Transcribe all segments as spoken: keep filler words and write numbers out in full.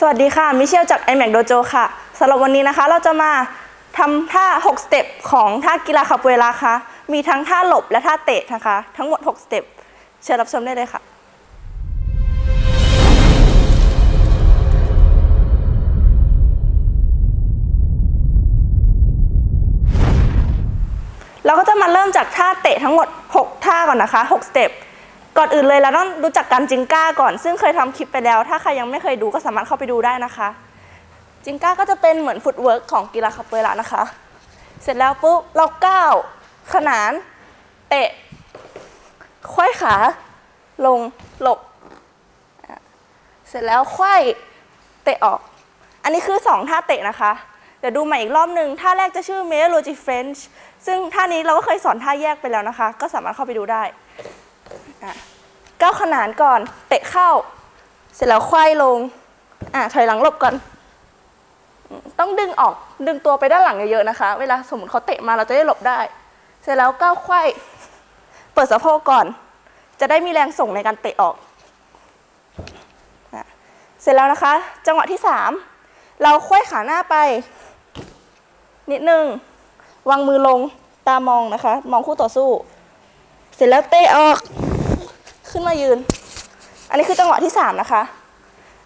สวัสดีค่ะมิเชลจาก ไอแม็ก Dojo ค่ะสำหรับวันนี้นะคะเราจะมาทำท่าหกสเต็ปของท่ากีฬาคาปูเอร่าค่ะมีทั้งท่าหลบและท่าเตะนะคะทั้งหมดหกสเต็ปเชิญรับชมได้เลยค่ะเราก็จะมาเริ่มจากท่าเตะทั้งหมดหกท่าก่อนนะคะหกสเต็ปก่อนอื่นเลยเราต้องรู้จักการจิงก้าก่อนซึ่งเคยทำคลิปไปแล้วถ้าใครยังไม่เคยดูก็สามารถเข้าไปดูได้นะคะจิงก้าก็จะเป็นเหมือนฟุตเวิร์กของกีฬาคาปูเอร่านะคะเสร็จแล้วปุ๊บเราก้าวขนานเตะคว้าขาลงหลบเสร็จแล้วคว้าเตะออกอันนี้คือสองท่าเตะนะคะเดี๋ยวดูใหม่อีกรอบหนึ่งท่าแรกจะชื่อ Melody French ซึ่งท่านี้เราก็เคยสอนท่าแยกไปแล้วนะคะก็สามารถเข้าไปดูได้ก้าวขนานก่อนเตะเข้าเสร็จแล้วควายลงอ่ะถอยหลังหลบก่อนต้องดึงออกดึงตัวไปด้านหลังเยอะๆนะคะเวลาสมมติเขาเตะมาเราจะได้หลบได้เสร็จแล้วก้าวควายเปิดสะโพกก่อนจะได้มีแรงส่งในการเตะออกอ่ะเสร็จแล้วนะคะจังหวะที่สามเราควายขาหน้าไปนิดนึงวางมือลงตามองนะคะมองคู่ต่อสู้เสร็จแล้วเตะออกขึ้นมายืนอันนี้คือจังหวะที่สามนะคะ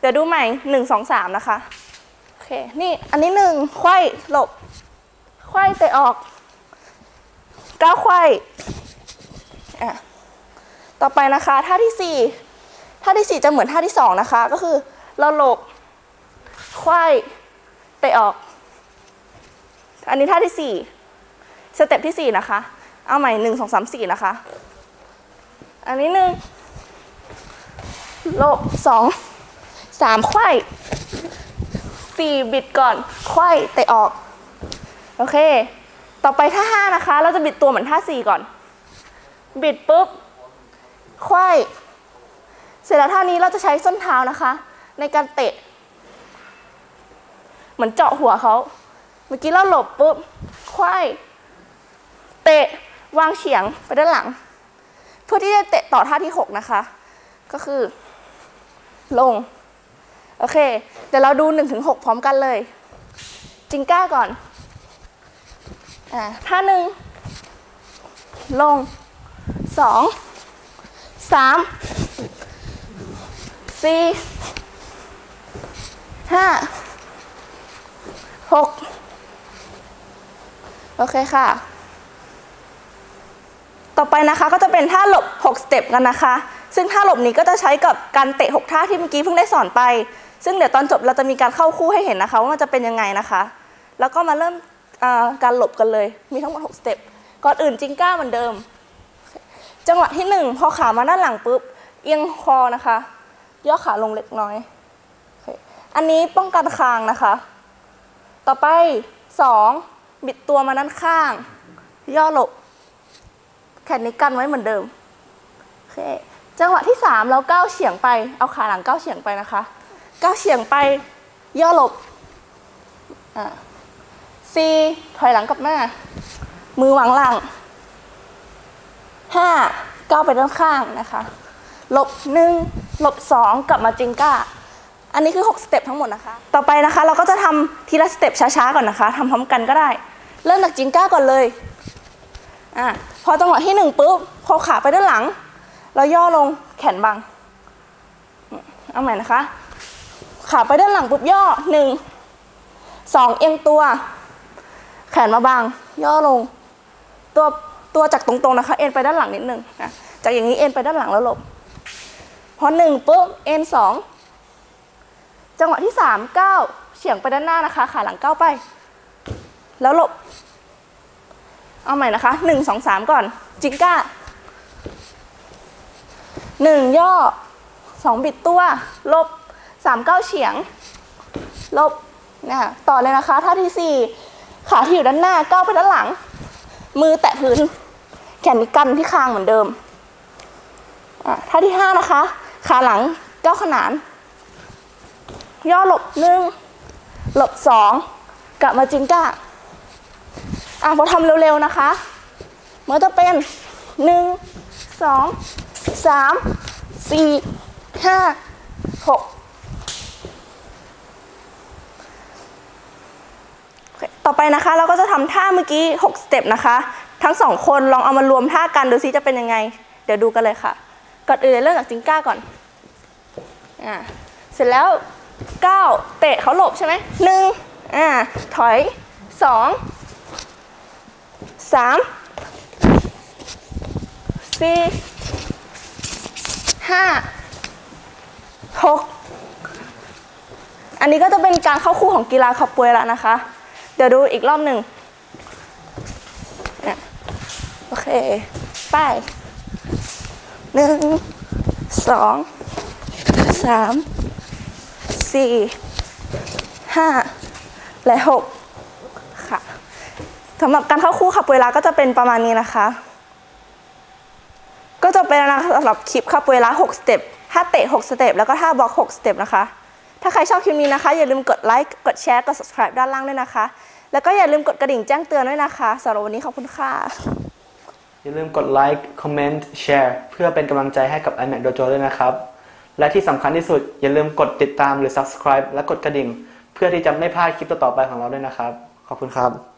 เดี๋ยวดูใหม่หนึ่ง สอง สามนะคะโอเคนี่อันนี้หนึ่งไขว้หลบไขว้เตะออกก้าวไขว้อ่ะต่อไปนะคะท่าที่สี่ท่าที่สี่จะเหมือนท่าที่สองนะคะก็คือเราหลบไขว้เตะออกอันนี้ท่าที่สี่สเต็ปที่สี่นะคะเอาใหม่หนึ่ง สอง สาม สี่นะคะอันนี้หนึ่งโลบสองสามไขว้สี่บิดก่อนไขว้เตะออกโอเคต่อไปท่าห้านะคะเราจะบิดตัวเหมือนท่าสี่ก่อนบิดปุ๊บไขว้เสร็จแล้วท่านี้เราจะใช้ส้นเท้านะคะในการเตะเหมือนเจาะหัวเขาเมื่อกี้เราหลบปุ๊บไขว้เตะวางเฉียงไปด้านหลังเพื่อที่จะเตะต่อท่าที่หกนะคะก็คือลงโอเคเดี๋ยวเราดู หนึ่งถึงหก พร้อมกันเลยจิงก้าก่อนอ่าท่าหนึ่งลงสอง สาม สี่ ห้า หกโอเคค่ะต่อไปนะคะก็จะเป็นท่าหลบหกสเต็ปกันนะคะซึ่งท่าหลบนี้ก็จะใช้กับการเตะหกท่าที่เมื่อกี้เพิ่งได้สอนไปซึ่งเดี๋ยวตอนจบเราจะมีการเข้าคู่ให้เห็นนะคะว่ามันจะเป็นยังไงนะคะแล้วก็มาเริ่มการหลบกันเลยมีทั้งหมดหกสเต็ปก่อนอื่นจิงก้าเหมือนเดิมจังหวะที่หนึ่งพอขามาด้านหลังปุ๊บเอียงคอนะคะย่อขาลงเล็กน้อยอันนี้ป้องกันคางนะคะต่อไปสองบิดตัวมาด้านข้างย่อหลบแขนนี้กันไว้เหมือนเดิมโอเคจังหวะที่สามเราก้าวเฉียงไปเอาขาหลังก้าวเฉียงไปนะคะก้าวเฉียงไปย่อหลบอ่าสี่ถอยหลังกลับมามือวางหลังห้าก้าวไปด้านข้างนะคะหลบหนึ่งหลบสองกลับมาจิงก้าอันนี้คือหกสเต็ปทั้งหมดนะคะต่อไปนะคะเราก็จะทำทีละสเต็ปช้าๆก่อนนะคะทำพร้อมกันก็ได้เริ่มจากจิงก้าก่อนเลยอ่ะพอจังหวะที่หนึ่งปุ๊บพอขาไปด้านหลังเราย่อลงแขนบังเอาใหม่นะคะขาไปด้านหลังปุ๊บย่อหนึ่งสองเอียงตัวแขนมาบังย่อลงตัวตัวจากตรงๆนะคะเอ็นไปด้านหลังนิดนึงนะจากอย่างนี้เอ็นไปด้านหลังแล้วหลบพอหนึ่งปุ๊บเอ็นสองจังหวะที่สามก้าวเฉียงไปด้านหน้านะคะขาหลังก้าวไปแล้วหลบเอาใหม่นะคะหนึ่ง สอง สามก่อนจิงก้าหนึ่งย่อสองบิดตัวลบสามก้าวเฉียงลบนะต่อเลยนะคะท่าที่สี่ขาที่อยู่ด้านหน้าก้าวไปด้านหลังมือแตะพื้นแขนนี้กันที่คางเหมือนเดิมอ่ะท่าที่ห้านะคะขาหลังก้าวขนานย่อหลบหนึ่งหลบสองกลับมาจิงก้าอ่ะพอทำเร็วๆนะคะเมื่อจะเป็นหนึ่ง สอง สาม สี่ ห้า หก โ ต่อไปนะคะเราก็จะทำท่าเมื่อกี้หกสเต็ปนะคะทั้งสองคนลองเอามารวมท่ากันดูซิจะเป็นยังไงเดี๋ยวดูกันเลยค่ะก่อนอื่นเริ่มจากจิงก้าก่อนอ่าเสร็จแล้วก้าวเตะเขาหลบใช่ไหมหนึ่งอ่าถอยสองสามสี่ห้าหกอันนี้ก็จะเป็นการเข้าคู่ของกีฬาคาปวยละนะคะเดี๋ยวดูอีกรอบหนึ่งโอเคไปหนึ่งสองสามสี่ห้าและหกค่ะสำหรับการเข้าคู่คาปวยละก็จะเป็นประมาณนี้นะคะก็จะเป็นสำหรับคลิปคาปวยละหกสเต็ปท่าเตะหกสเต็ปแล้วก็ท่าบล็อกหกสเต็ปนะคะถ้าใครชอบคลิปนี้นะคะอย่าลืมกดไลค์กดแชร์กด ซับสไครบ์ ด้านล่างด้วยนะคะแล้วก็อย่าลืมกดกระดิ่งแจ้งเตือนด้วยนะคะสำหรับวันนี้ขอบคุณค่ะอย่าลืมกดไลค์คอมเมนต์แชร์เพื่อเป็นกำลังใจให้กับ ไอแมค Dojo ด้วยนะครับและที่สำคัญที่สุดอย่าลืมกดติดตามหรือ ซับสไครบ์ และกดกระดิ่งเพื่อที่จะไม่พลาดคลิปต่อๆไปของเราด้วยนะครับขอบคุณครับ